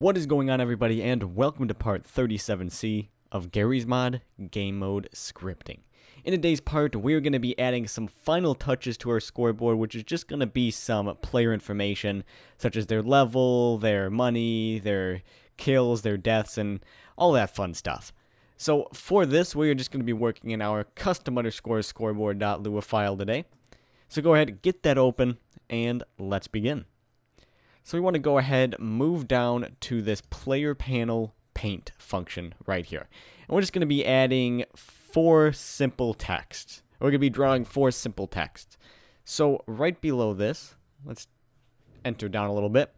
What is going on, everybody, and welcome to part 37C of Garry's Mod Game Mode Scripting. In today's part, we're going to be adding some final touches to our scoreboard, which is just going to be some player information, such as their level, their money, their kills, their deaths, and all that fun stuff. So for this, we're just going to be working in our custom_scoreboard.lua file today. So go ahead, get that open, and let's begin. So we want to go ahead, move down to this player panel paint function right here. And we're just going to be adding four simple texts. We're going to be drawing four simple texts. So right below this, let's enter down a little bit.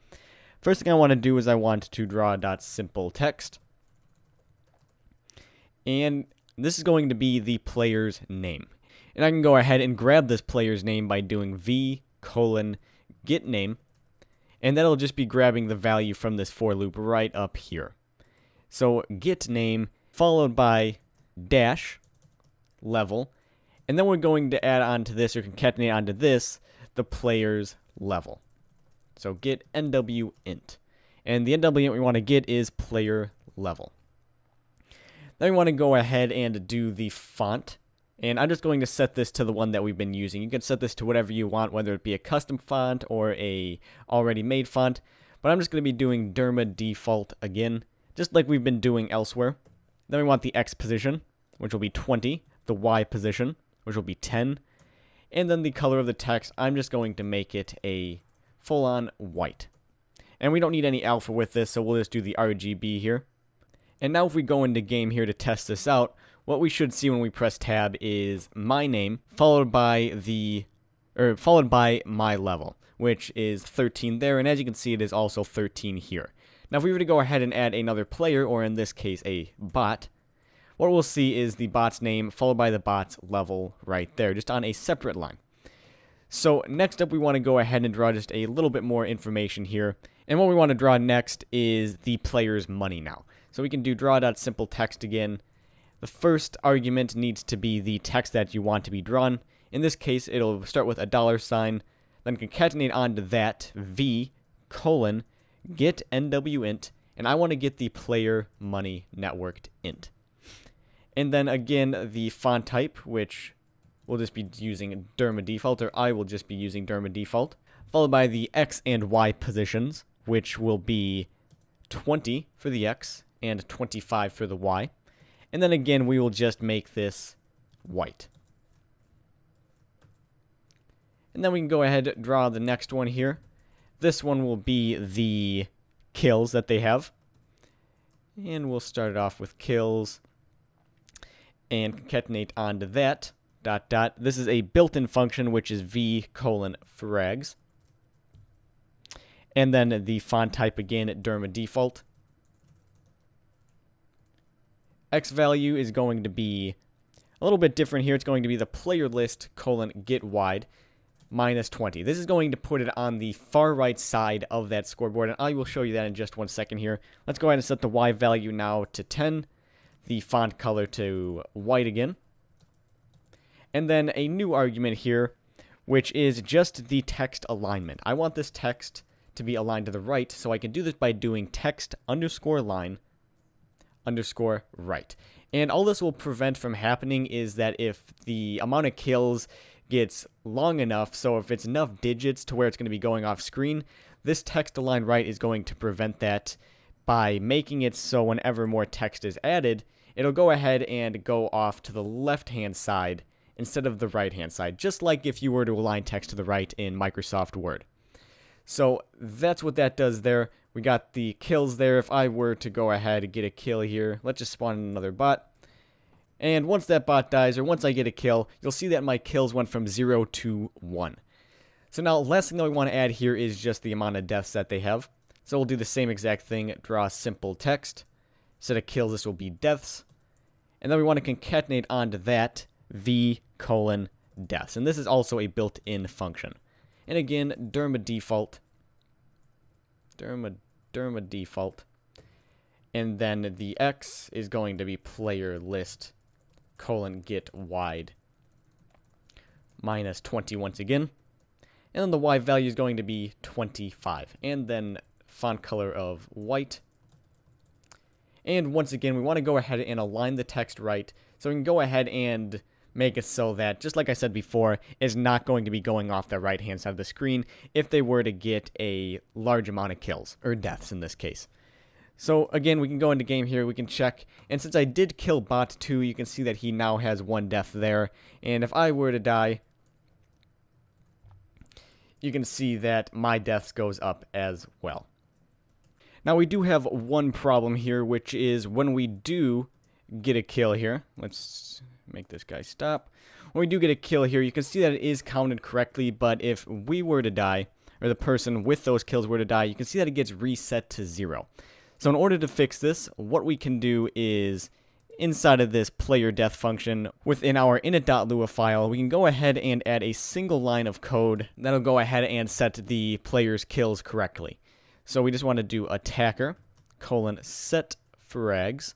First thing I want to do is I want to draw .simple text. And this is going to be the player's name. And I can go ahead and grab this player's name by doing v:getName. And that'll just be grabbing the value from this for loop right up here. So get name followed by dash level. And then we're going to add on to this or concatenate onto this the player's level. So get NW int. And the NW int we want to get is player level. Then we want to go ahead and do the font. And I'm just going to set this to the one that we've been using. You can set this to whatever you want, whether it be a custom font or a already made font. But I'm just going to be doing Derma default again, just like we've been doing elsewhere. Then we want the X position, which will be 20. The Y position, which will be 10. And then the color of the text, I'm just going to make it a full-on white. And we don't need any alpha with this, so we'll just do the RGB here. And now if we go into game here to test this out, what we should see when we press tab is my name followed by my level, which is 13 there, and as you can see it is also 13 here. Now if we were to go ahead and add another player, or in this case a bot, what we'll see is the bot's name followed by the bot's level right there, just on a separate line. So next up we want to go ahead and draw just a little bit more information here, and what we want to draw next is the player's money now. So we can do draw.simple text again. The first argument needs to be the text that you want to be drawn. In this case, it'll start with a $, then concatenate onto that v: get NW int, and I want to get the player money networked int. And then again, the font type, which we'll just be using Derma default, or I will just be using Derma default, followed by the X and Y positions, which will be 20 for the X and 25 for the Y. And then again, we will just make this white. And then we can go ahead and draw the next one here. This one will be the kills that they have. And we'll start it off with kills and concatenate onto that, ... This is a built-in function, which is v:frags. And then the font type again, Derma default. X value is going to be a little bit different here. It's going to be the player list :getWide -20. This is going to put it on the far right side of that scoreboard, and I will show you that in just one second here. Let's go ahead and set the Y value now to 10, the font color to white again, and then a new argument here, which is just the text alignment. I want this text to be aligned to the right, so I can do this by doing text _line_right. And all this will prevent from happening is that if the amount of kills gets long enough, so if it's enough digits to where it's going to be going off screen, this text align right is going to prevent that by making it so whenever more text is added, it'll go ahead and go off to the left hand side instead of the right hand side, just like if you were to align text to the right in Microsoft Word. So that's what that does there. We got the kills there. If I were to go ahead and get a kill here, let's just spawn another bot. And once that bot dies, or once I get a kill, you'll see that my kills went from 0 to 1. So now, last thing that we want to add here is just the amount of deaths that they have. So we'll do the same exact thing, draw simple text. Instead of kills, this will be deaths. And then we want to concatenate onto that v:deaths. And this is also a built-in function. And again, Derma default, and then the X is going to be player list :getWide -20 once again, and then the Y value is going to be 25, and then font color of white And once again, we want to go ahead and align the text right. So we can go ahead and make it so that, just like I said before, is not going to be going off the right-hand side of the screen if they were to get a large amount of kills, or deaths in this case. So again, we can go into game here, we can check, and since I did kill bot 2, you can see that he now has one death there, and if I were to die, you can see that my deaths goes up as well. Now we do have one problem here, which is when we do get a kill here, let's make this guy stop. When we do get a kill here, you can see that it is counted correctly, but if we were to die, or the person with those kills were to die, you can see that it gets reset to 0. So in order to fix this, what we can do is, inside of this player death function, within our init.lua file, we can go ahead and add a single line of code that'll go ahead and set the player's kills correctly. So we just want to do attacker, set frags.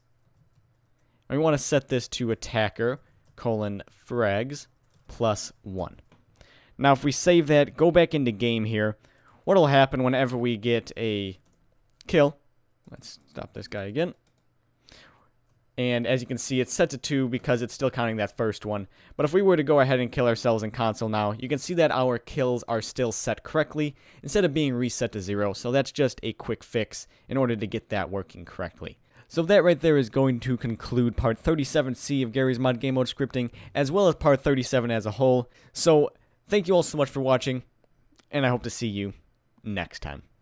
And we want to set this to attacker, frags, +1. Now if we save that, go back into game here, what'll happen whenever we get a kill, let's stop this guy again, and as you can see, it's set to 2 because it's still counting that first one. But if we were to go ahead and kill ourselves in console now, you can see that our kills are still set correctly instead of being reset to 0. So that's just a quick fix in order to get that working correctly. So that right there is going to conclude part 37C of Garry's Mod Game Mode Scripting, as well as part 37 as a whole. So thank you all so much for watching, and I hope to see you next time.